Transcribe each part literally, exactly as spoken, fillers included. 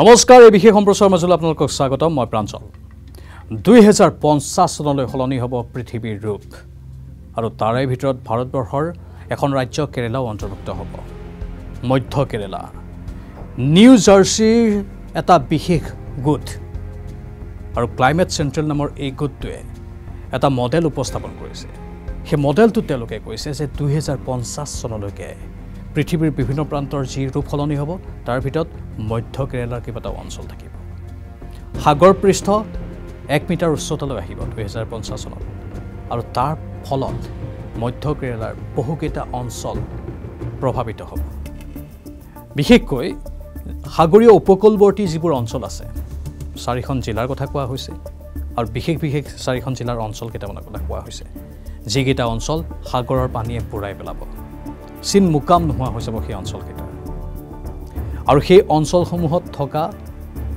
নমস্কাৰ এই বিশেষ সম্প্ৰচাৰ মাজলৈ আপোনালোকক স্বাগতম মই প্ৰাঞ্জল দুই হাজাৰ পঞ্চাছ চনলৈ হলনি হ'ব পৃথিৱীৰ ৰূপ আৰু তাৰে ভিতৰত ভাৰতবৰ্ষৰ এখন ৰাজ্য কেৰালাও অন্তৰ্ভুক্ত হ'ব মধ্য কেৰালা নিউ জাৰ্চিৰ এটা বিশেষ গোট আৰু ক্লাইমেট চেণ্ট্ৰেল নামৰ এই গোটটোৱে এটা মডেল উপস্থাপন কৰিছে সেই মডেলটো তেওঁলোকে কৈছে যে দুই হাজাৰ পঞ্চাছ চনলৈকে পৃথিৱীৰ বিভিন্ন প্ৰান্তৰ যি ৰূপ হলনি হ'ব তাৰ ভিতৰত মধ্য কেৰালাৰ কিবা এটা অঞ্চল থাকিব সাগৰ পৃষ্ঠ এক মিটাৰ উচ্চতালৈ আহিব দুই হাজাৰ পঞ্চাছ চনত আৰু তাৰ ফলত মধ্য কেৰালাৰ বহুকেইটা অঞ্চল প্ৰভাৱিত হ'ব বিশেষকৈ সাগৰীয় উপকূলবৰ্তী যিবোৰ অঞ্চল আছে চাৰিখন জিলাৰ কথা কোৱা হৈছে আৰু বিশেষ বিশেষ চাৰিখন জিলাৰ অঞ্চল কেইটামানৰ কথা কোৱা হৈছে যিকেইটা অঞ্চল সাগৰৰ পানীয়ে বুৰাই পেলাব সিন মুকাম নোহোৱা হৈছে সেই অঞ্চলকেইটা আৰু সেই অঞ্চলসমূহত থকা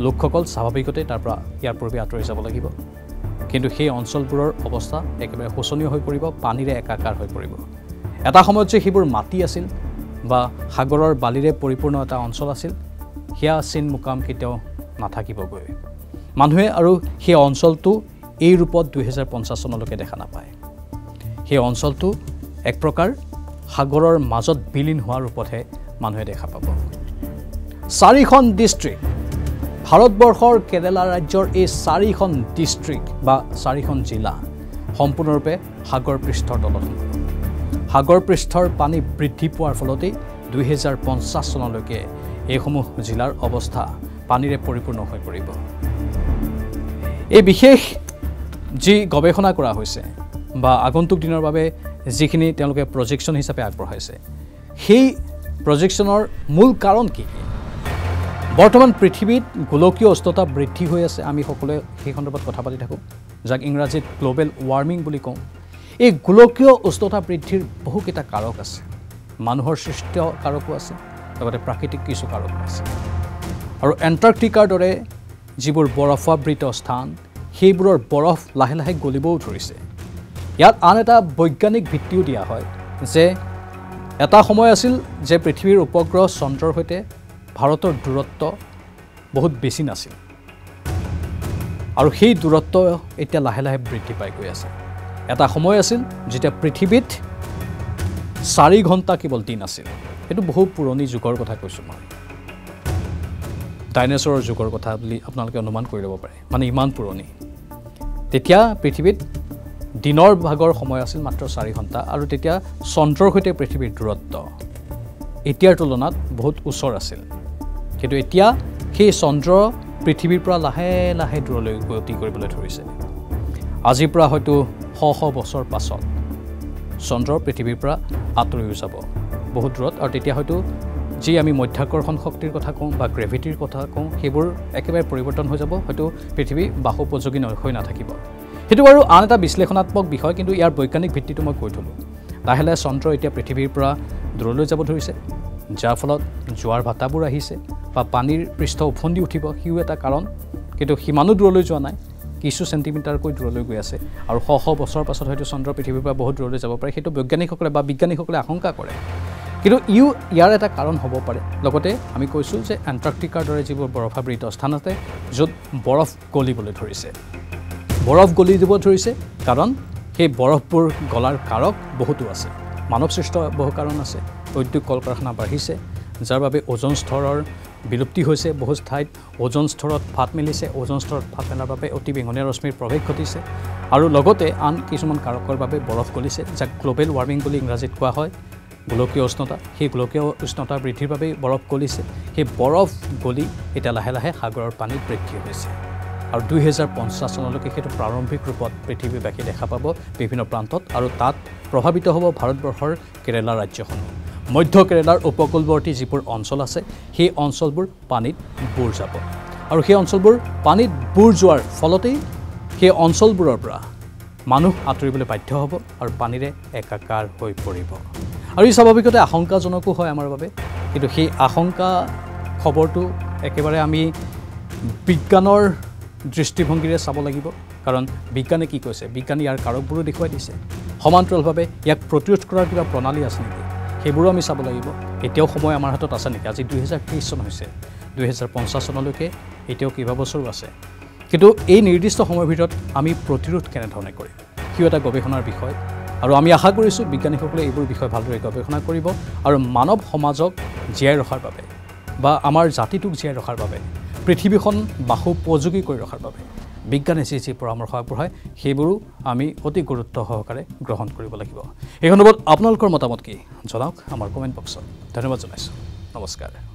লোকসকল স্বাভাৱিকতে তাৰ পৰা ইয়াৰ পূৰ্বে আঁতৰি যাব লাগিব কিন্তু সেই অঞ্চলবোৰৰ অৱস্থা একেবাৰে শোচনীয় হৈ পৰিব পানীৰে একাকাৰ হৈ পৰিব এটা সময়ত যে সেইবোৰ মাটি আছিল বা সাগৰৰ বালিৰে পৰিপূৰ্ণ এটা অঞ্চল আছিল হিয়া সিন মুকাম কেতিয়াও নাথাকিবগৈ মানুহে আৰু সেই অঞ্চলটো এই ৰূপত দুই হাজাৰ পঞ্চাছ চনলৈকে দেখা নাপায় সেই অঞ্চলটো এক প্ৰকাৰ সাগৰৰ মাজত বিলীন হোৱাৰ ৰূপতহে মানুহে দেখা পাব চাৰিখন ডিস্ট্ৰিক্ট ভাৰতবৰ্ষৰ কেৰালা ৰাজ্যৰ এই চাৰিখন ডিস্ট্ৰিক্ট বা চাৰিখন জিলা সম্পূৰ্ণৰূপে সাগৰ পৃষ্ঠৰ তলত সাগৰ পৃষ্ঠৰ পানী বৃদ্ধি পোৱাৰ ফলতে দুই হাজাৰ পঞ্চাছ চনলৈকে এইসমূহ জিলাৰ অৱস্থা পানীৰে পৰিপূৰ্ণ হৈ পৰিব এই বিশেষ যি গৱেষণা কৰা হৈছে বা আগন্তুক দিনৰ বাবে যিখিনি তেওঁলোকে প্ৰজেকশ্যন হিচাপে আগবঢ়াইছে সেই প্ৰজেকশ্যনৰ মূল কাৰণ কি বৰ্তমান পৃথিৱীত গোলকীয় উষ্ণতা বৃদ্ধি হৈ আছে আমি সকলোৱে সেই সন্দৰ্ভত কথা পাতি থাকোঁ যাক ইংৰাজীত গ্ল'বেল ৱাৰ্মিং বুলি কওঁ এই গোলকীয় উষ্ণতা বৃদ্ধিৰ বহুকেইটা কাৰক আছে মানুহৰ সৃষ্ট কাৰকো আছে লগতে প্ৰাকৃতিক কিছু কাৰকো আছে আৰু এণ্টাৰ্কটিকাৰ দৰে যিবোৰ বৰফাবৃত স্থান সেইবোৰৰ বৰফ লাহে লাহে গলিবও ধৰিছে ইয়াত আন এটা বৈজ্ঞানিক ভিত্তিও দিয়া হয় যে এটা সময় আছিল যে পৃথিৱীৰ উপগ্ৰহ চন্দ্ৰৰ সৈতে ভাৰতৰ দূৰত্ব বহুত বেছি নাছিল আৰু সেই দূৰত্ব এতিয়া লাহে লাহে বৃদ্ধি পাই গৈ আছে এটা সময় আছিল যেতিয়া পৃথিৱীত চাৰি ঘণ্টা কেৱল দিন আছিল এইটো বহু পুৰণি যুগৰ কথা কৈছোঁ মই ডাইনেছৰৰ যুগৰ কথা বুলি আপোনালোকে অনুমান কৰি ল'ব পাৰে মানে ইমান পুৰণি তেতিয়া পৃথিৱীত দিনৰ ভাগৰ সময় আছিল মাত্ৰ চাৰি ঘণ্টা আৰু তেতিয়া চন্দ্ৰৰ সৈতে পৃথিৱীৰ দূৰত্ব এতিয়াৰ তুলনাত বহুত ওচৰ আছিল কিন্তু এতিয়া সেই চন্দ্ৰ পৃথিৱীৰ পৰা লাহে লাহে দূৰলৈ গতি কৰিবলৈ ধৰিছে আজিৰ পৰা হয়তো শ শ বছৰ পাছত চন্দ্ৰ পৃথিৱীৰ পৰা আঁতৰিও যাব বহুত দূৰত আৰু তেতিয়া হয়তো যি আমি মধ্যাকৰ্ষণ শক্তিৰ কথা কওঁ বা গ্ৰেভিটিৰ কথা কওঁ সেইবোৰ একেবাৰে পৰিৱৰ্তন হৈ যাব হয়তো পৃথিৱী বাসোপযোগী হৈ নাথাকিব সেইটো বাৰু আন এটা বিশ্লেষণাত্মক বিষয় কিন্তু ইয়াৰ বৈজ্ঞানিক ভিত্তিটো মই কৈ থ'লোঁ লাহে লাহে চন্দ্ৰ এতিয়া পৃথিৱীৰ পৰা দূৰলৈ যাব ধৰিছে যাৰ ফলত জোৱাৰ ভাটাবোৰ আহিছে বা পানীৰ পৃষ্ঠ উফন্দি উঠিব সিও এটা কাৰণ কিন্তু সিমানো দূৰলৈ যোৱা নাই কিছু চেণ্টিমিটাৰকৈ দূৰলৈ গৈ আছে আৰু শ শ বছৰ পাছত হয়তো চন্দ্ৰ পৃথিৱীৰ পৰা বহুত দূৰলৈ যাব পাৰে সেইটো বৈজ্ঞানিকসকলে বা বিজ্ঞানীসকলে আশংকা কৰে কিন্তু ইও ইয়াৰ এটা কাৰণ হ'ব পাৰে লগতে আমি কৈছোঁ যে এণ্টাৰ্কটিকাৰ দৰে যিবোৰ বৰফাবৃত স্থান আছে য'ত বৰফ গলিবলৈ ধৰিছে বৰফ গলি দিব ধৰিছে কাৰণ সেই বৰফবোৰ গলাৰ কাৰক বহুতো আছে মানৱ সৃষ্ট বহু কাৰণ আছে উদ্যোগ কল কাৰখানা বাঢ়িছে যাৰ বাবে ওজন স্তৰৰ বিলুপ্তি হৈছে বহু ঠাইত ওজন স্তৰত ফাট মেলিছে ওজন স্তৰত ফাট মেলাৰ বাবে অতি বেঙুনীয়া ৰশ্মিৰ প্ৰৱেশ ঘটিছে আৰু লগতে আন কিছুমান কাৰকৰ বাবে বৰফ গলিছে যাক গ্ল'বেল ৱাৰ্মিং বুলি ইংৰাজীত কোৱা হয় গোলকীয় উষ্ণতা সেই গোলকীয় উষ্ণতা বৃদ্ধিৰ বাবে বৰফ গলিছে সেই বৰফ গলি এতিয়া লাহে লাহে সাগৰৰ পানী বৃদ্ধি হৈছে আৰু দুই হাজাৰ পঞ্চাছ চনলৈকে সেইটো প্ৰাৰম্ভিক ৰূপত পৃথিৱীবাসী দেখা পাব বিভিন্ন প্ৰান্তত আৰু তাত প্ৰভাৱিত হ'ব ভাৰতবৰ্ষৰ কেৰালা ৰাজ্যখন মধ্য কেৰালাৰ উপকূলবৰ্তী যিবোৰ অঞ্চল আছে সেই অঞ্চলবোৰ পানীত বুৰ যাব আৰু সেই অঞ্চলবোৰ পানীত বুৰ যোৱাৰ ফলতেই সেই অঞ্চলবোৰৰ পৰা মানুহ আঁতৰিবলৈ বাধ্য হ'ব আৰু পানীৰে একাকাৰ হৈ পৰিব আৰু ই স্বাভাৱিকতে আশংকাজনকো হয় আমাৰ বাবে কিন্তু সেই আশংকা খবৰটো একেবাৰে আমি বিজ্ঞানৰ দৃষ্টিভংগীৰে চাব লাগিব কাৰণ বিজ্ঞানে কি কৈছে বিজ্ঞানী ইয়াৰ কাৰকবোৰো দেখুৱাই দিছে সমান্তৰালভাৱে ইয়াক প্ৰতিৰোধ কৰাৰ কিবা প্ৰণালী আছে নেকি সেইবোৰো আমি চাব লাগিব এতিয়াও সময় আমাৰ হাতত আছে নেকি আজি দুই হাজাৰ তেইছ চন হৈছে দুই হাজাৰ পঞ্চাছ চনলৈকে এতিয়াও কিবা বছৰ আছে কিন্তু এই নিৰ্দিষ্ট সময়ৰ ভিতৰত আমি প্ৰতিৰোধ কেনে ধৰণে কৰিম কিয় এটা গৱেষণাৰ বিষয় আৰু আমি আশা কৰিছো বিজ্ঞানীসকলে এইবোৰ বিষয় ভালদৰে গৱেষণা কৰিব আৰু মানৱ সমাজক জীয়াই ৰখাৰ বাবে বা আমাৰ জাতিটোক জীয়াই ৰখাৰ বাবে পৃথিৱীখন বাসোপযোগী কৰি ৰখাৰ বাবে বিজ্ঞানে যি যি পৰামৰ্শ আগবঢ়ায় সেইবোৰো আমি অতি গুৰুত্ব সহকাৰে গ্ৰহণ কৰিব লাগিব এই অনুবাদ আপোনালোকৰ মতামত কি জনাওক আমাৰ কমেণ্ট বক্সত ধন্যবাদ জনাইছো নমস্কাৰ